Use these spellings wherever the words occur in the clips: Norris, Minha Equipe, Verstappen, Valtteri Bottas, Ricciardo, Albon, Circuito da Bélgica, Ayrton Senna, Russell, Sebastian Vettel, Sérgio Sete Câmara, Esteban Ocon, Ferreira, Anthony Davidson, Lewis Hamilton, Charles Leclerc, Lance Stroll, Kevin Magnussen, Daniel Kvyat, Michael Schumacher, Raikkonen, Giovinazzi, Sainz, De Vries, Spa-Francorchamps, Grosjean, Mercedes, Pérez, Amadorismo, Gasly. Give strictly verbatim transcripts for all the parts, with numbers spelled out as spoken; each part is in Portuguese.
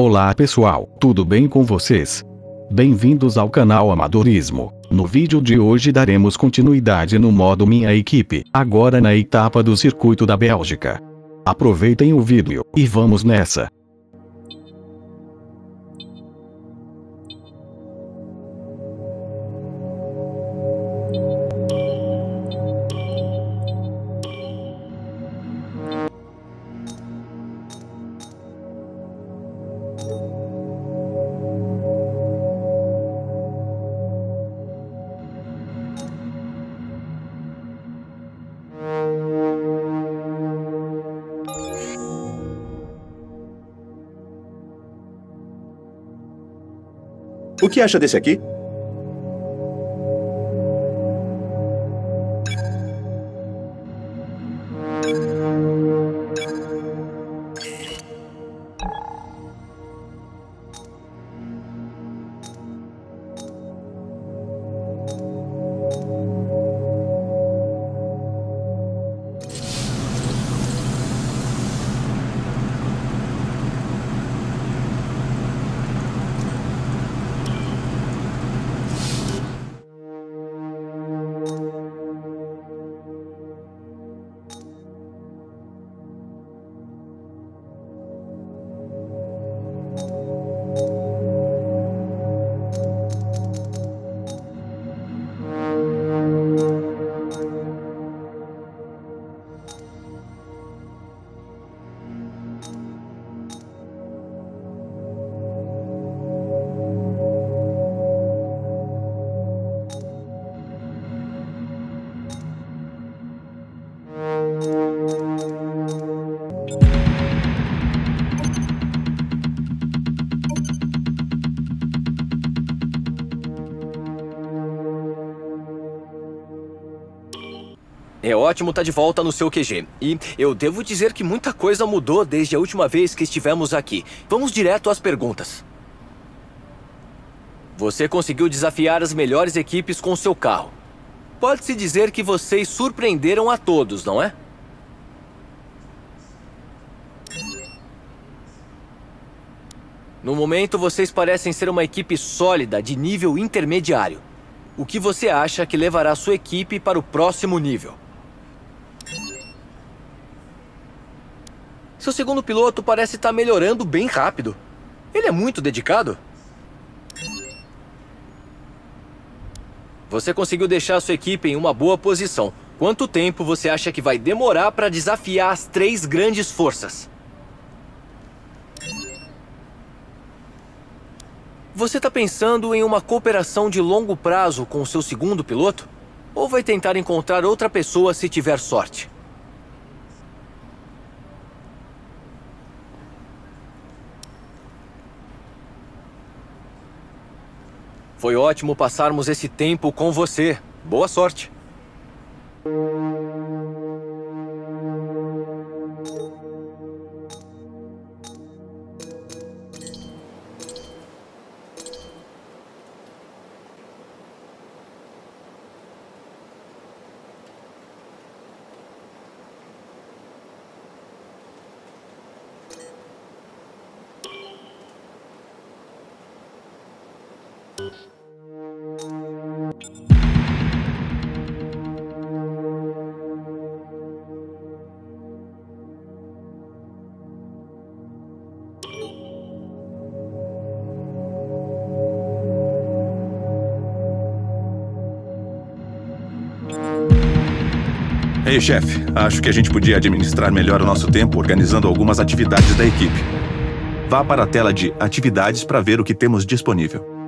Olá pessoal, tudo bem com vocês? Bem-vindos ao canal Amadorismo. No vídeo de hoje daremos continuidade no modo Minha Equipe, agora na etapa do Circuito da Bélgica. Aproveitem o vídeo, e vamos nessa! O que acha desse aqui? É ótimo estar de volta no seu Q G. E eu devo dizer que muita coisa mudou desde a última vez que estivemos aqui. Vamos direto às perguntas. Você conseguiu desafiar as melhores equipes com seu carro. Pode-se dizer que vocês surpreenderam a todos, não é? No momento, vocês parecem ser uma equipe sólida de nível intermediário. O que você acha que levará sua equipe para o próximo nível? Seu segundo piloto parece estar melhorando bem rápido. Ele é muito dedicado. Você conseguiu deixar sua equipe em uma boa posição. Quanto tempo você acha que vai demorar para desafiar as três grandes forças? Você está pensando em uma cooperação de longo prazo com o seu segundo piloto? Ou vai tentar encontrar outra pessoa se tiver sorte? Foi ótimo passarmos esse tempo com você. Boa sorte! Ei, chefe, acho que a gente podia administrar melhor o nosso tempo organizando algumas atividades da equipe. Vá para a tela de atividades para ver o que temos disponível.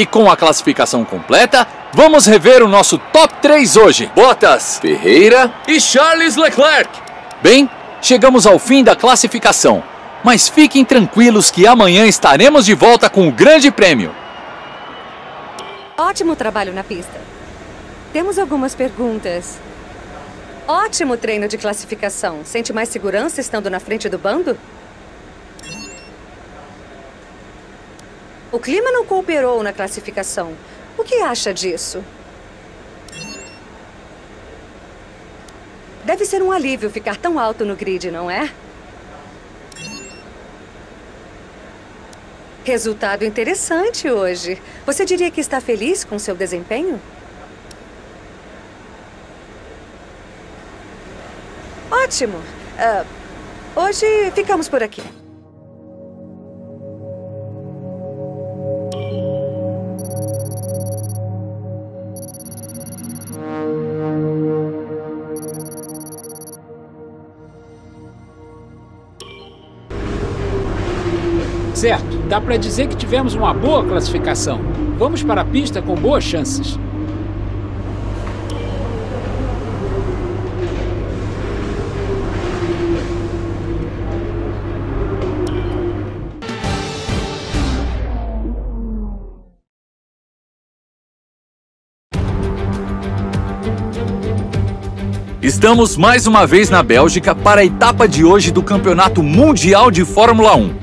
E com a classificação completa, vamos rever o nosso top três hoje. Bottas, Ferreira e Charles Leclerc. Bem, chegamos ao fim da classificação, mas fiquem tranquilos que amanhã estaremos de volta com o Grande Prêmio. Ótimo trabalho na pista. Temos algumas perguntas. Ótimo treino de classificação. Sente mais segurança estando na frente do bando? O clima não cooperou na classificação. O que acha disso? Deve ser um alívio ficar tão alto no grid, não é? Resultado interessante hoje. Você diria que está feliz com seu desempenho? Ótimo. Uh, hoje ficamos por aqui. Certo, dá para dizer que tivemos uma boa classificação. Vamos para a pista com boas chances. Estamos mais uma vez na Bélgica para a etapa de hoje do Campeonato Mundial de Fórmula um.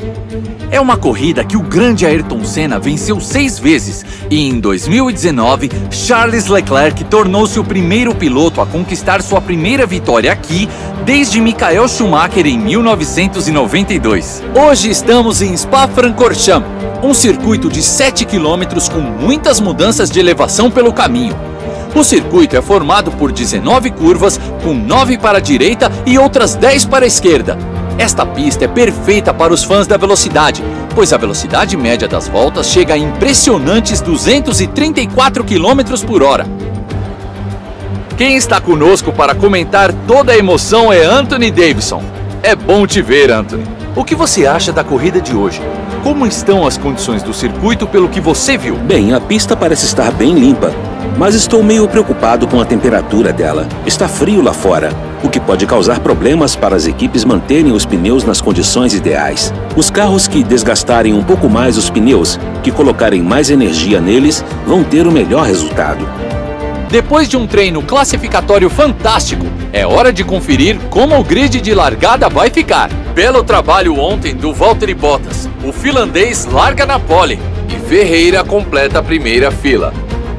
É uma corrida que o grande Ayrton Senna venceu seis vezes e, em dois mil e dezenove, Charles Leclerc tornou-se o primeiro piloto a conquistar sua primeira vitória aqui desde Michael Schumacher em mil novecentos e noventa e dois. Hoje estamos em Spa-Francorchamps, um circuito de sete quilômetros com muitas mudanças de elevação pelo caminho. O circuito é formado por dezenove curvas, com nove para a direita e outras dez para a esquerda. Esta pista é perfeita para os fãs da velocidade, pois a velocidade média das voltas chega a impressionantes duzentos e trinta e quatro quilômetros por hora. Quem está conosco para comentar toda a emoção é Anthony Davidson. É bom te ver, Anthony. O que você acha da corrida de hoje? Como estão as condições do circuito pelo que você viu? Bem, a pista parece estar bem limpa, mas estou meio preocupado com a temperatura dela. Está frio lá fora, o que pode causar problemas para as equipes manterem os pneus nas condições ideais. Os carros que desgastarem um pouco mais os pneus, que colocarem mais energia neles, vão ter o melhor resultado. Depois de um treino classificatório fantástico, é hora de conferir como o grid de largada vai ficar. Belo trabalho ontem do Valtteri Bottas. O finlandês larga na pole e Ferreira completa a primeira fila.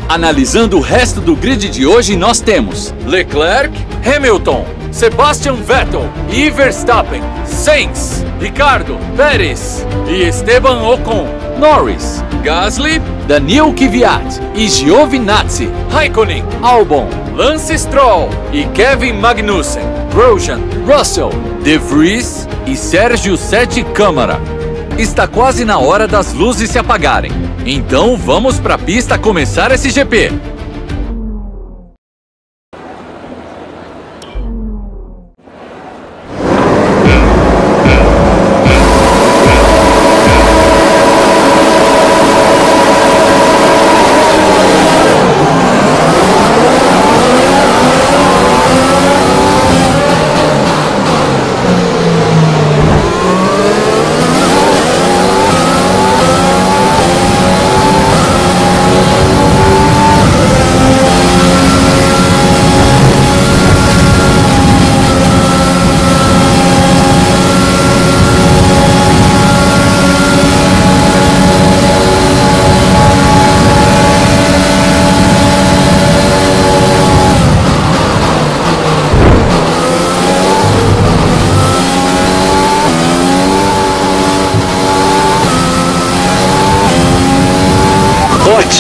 Analisando o resto do grid de hoje, nós temos Leclerc, Hamilton, Sebastian Vettel e Verstappen, Sainz, Ricciardo, Pérez e Esteban Ocon, Norris, Gasly, Daniel Kvyat e Giovinazzi, Raikkonen, Albon, Lance Stroll e Kevin Magnussen, Grosjean, Russell, De Vries e Sérgio Sete Câmara. Está quase na hora das luzes se apagarem. Então vamos para a pista começar esse G P.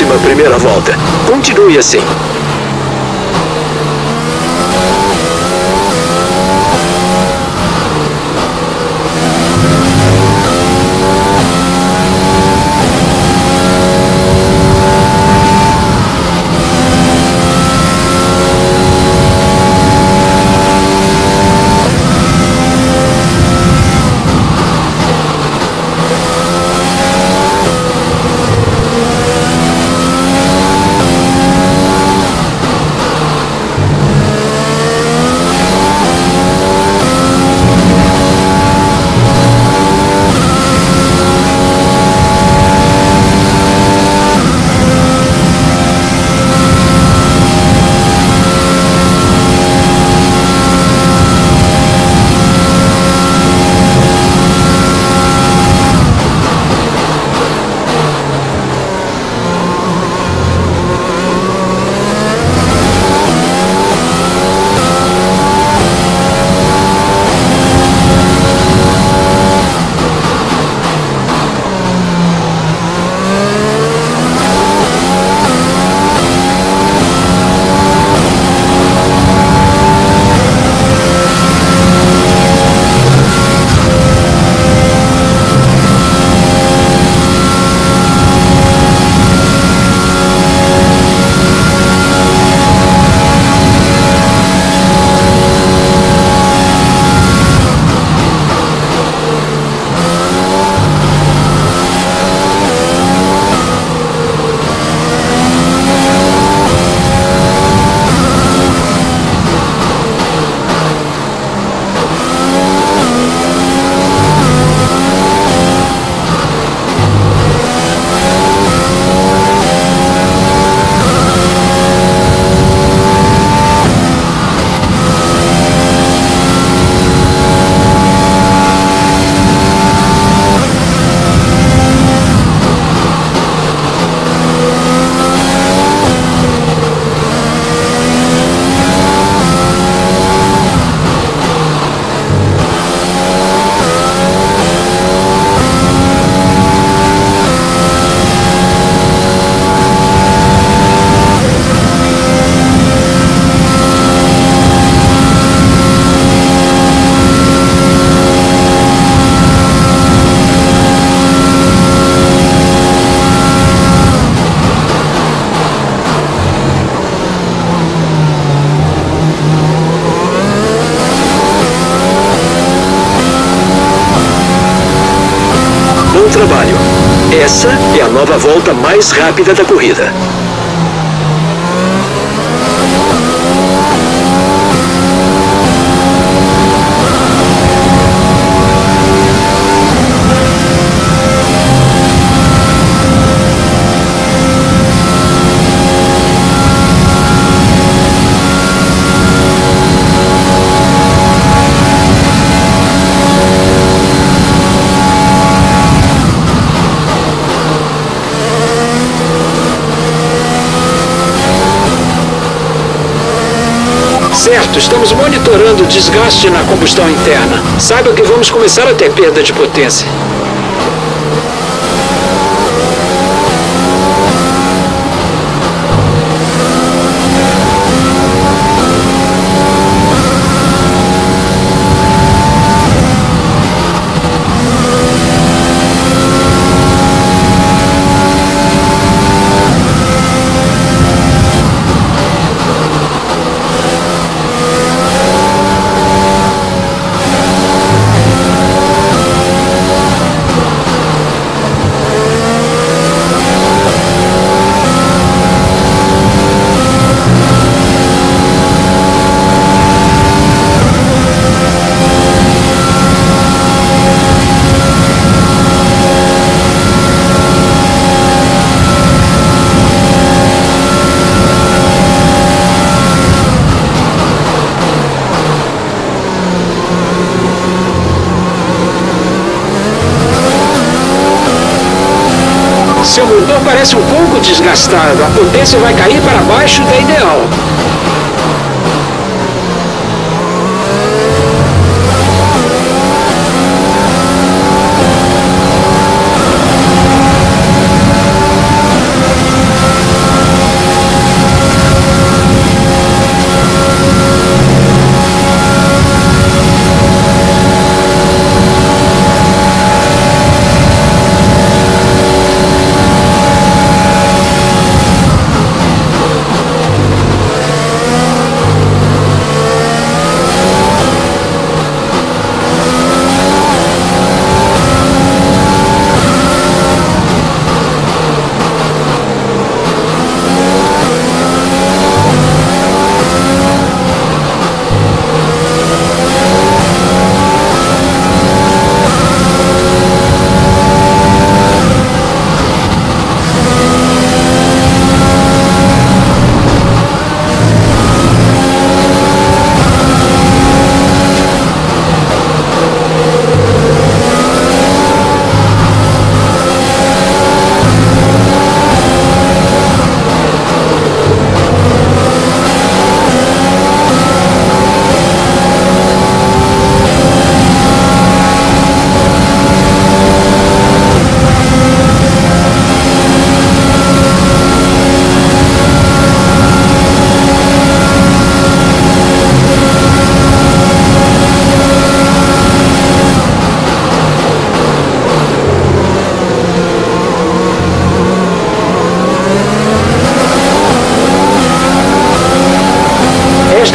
Ótima primeira volta. Continue assim. volta mais rápida da corrida. Certo, estamos monitorando o desgaste na combustão interna. Saiba que vamos começar a ter perda de potência. Seu motor parece um pouco desgastado, a potência vai cair para baixo da ideal.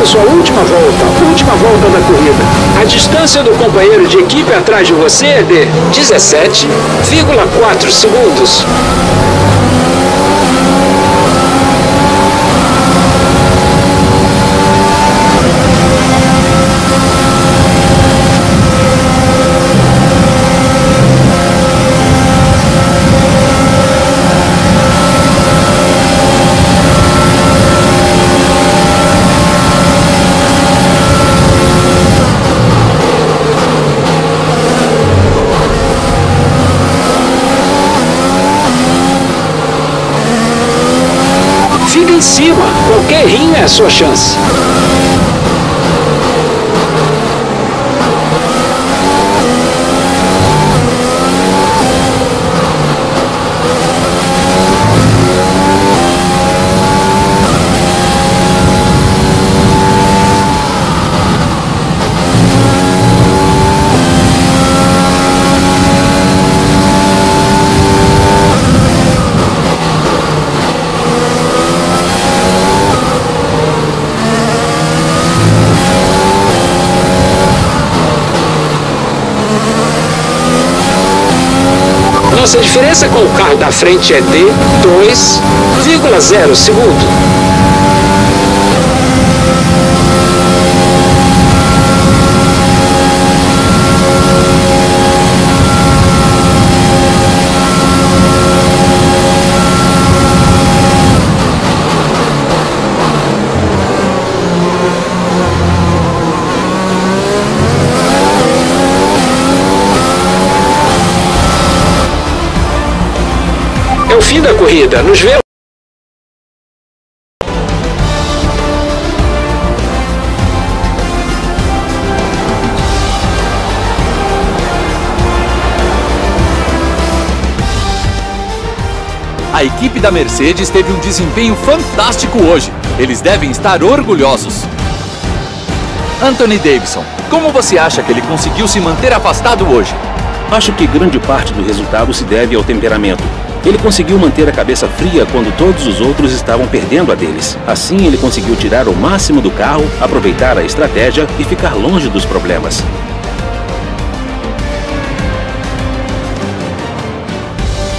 Sua última volta, última volta da corrida. A distância do companheiro de equipe atrás de você é de dezessete vírgula quatro segundos. Em cima, qualquer rinha é a sua chance. Nossa diferença com o carro da frente é de dois vírgula zero segundos. Fim da corrida, nos vemos. A equipe da Mercedes teve um desempenho fantástico hoje. Eles devem estar orgulhosos. Anthony Davidson, como você acha que ele conseguiu se manter afastado hoje? Acho que grande parte do resultado se deve ao temperamento. Ele conseguiu manter a cabeça fria quando todos os outros estavam perdendo a deles. Assim, ele conseguiu tirar o máximo do carro, aproveitar a estratégia e ficar longe dos problemas.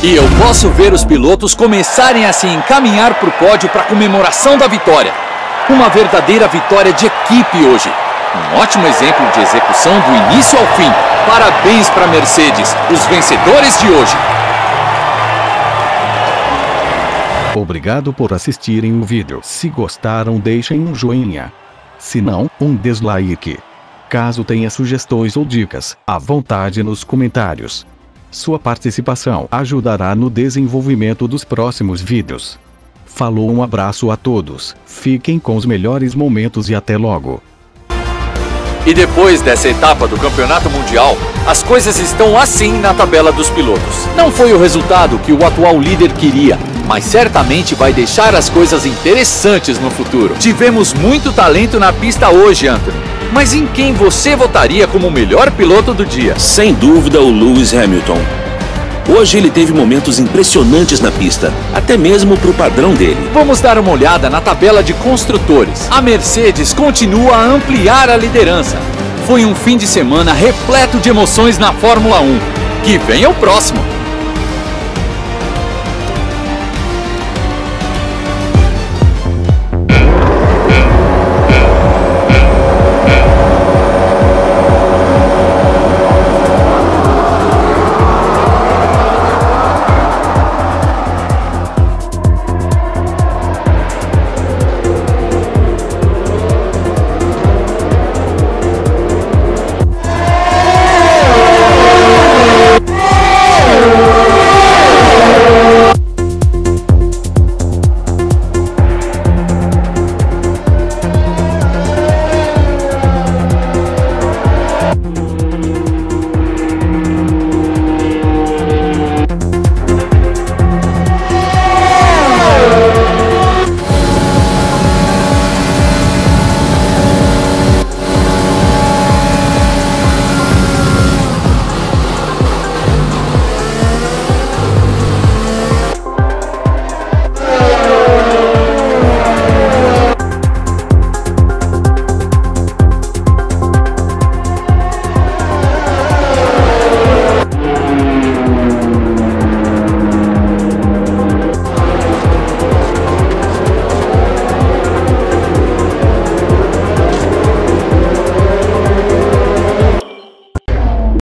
E eu posso ver os pilotos começarem a se encaminhar para o pódio para a comemoração da vitória. Uma verdadeira vitória de equipe hoje. Um ótimo exemplo de execução do início ao fim. Parabéns para a Mercedes, os vencedores de hoje. Obrigado por assistirem o vídeo. Se gostaram, deixem um joinha. Se não, um dislike. Caso tenha sugestões ou dicas, à vontade nos comentários. Sua participação ajudará no desenvolvimento dos próximos vídeos. Falou, um abraço a todos, fiquem com os melhores momentos e até logo. E depois dessa etapa do Campeonato Mundial, as coisas estão assim na tabela dos pilotos. Não foi o resultado que o atual líder queria, mas certamente vai deixar as coisas interessantes no futuro. Tivemos muito talento na pista hoje, Anthony. Mas em quem você votaria como o melhor piloto do dia? Sem dúvida, o Lewis Hamilton. Hoje ele teve momentos impressionantes na pista, até mesmo para o padrão dele. Vamos dar uma olhada na tabela de construtores. A Mercedes continua a ampliar a liderança. Foi um fim de semana repleto de emoções na Fórmula um. Que venha o próximo!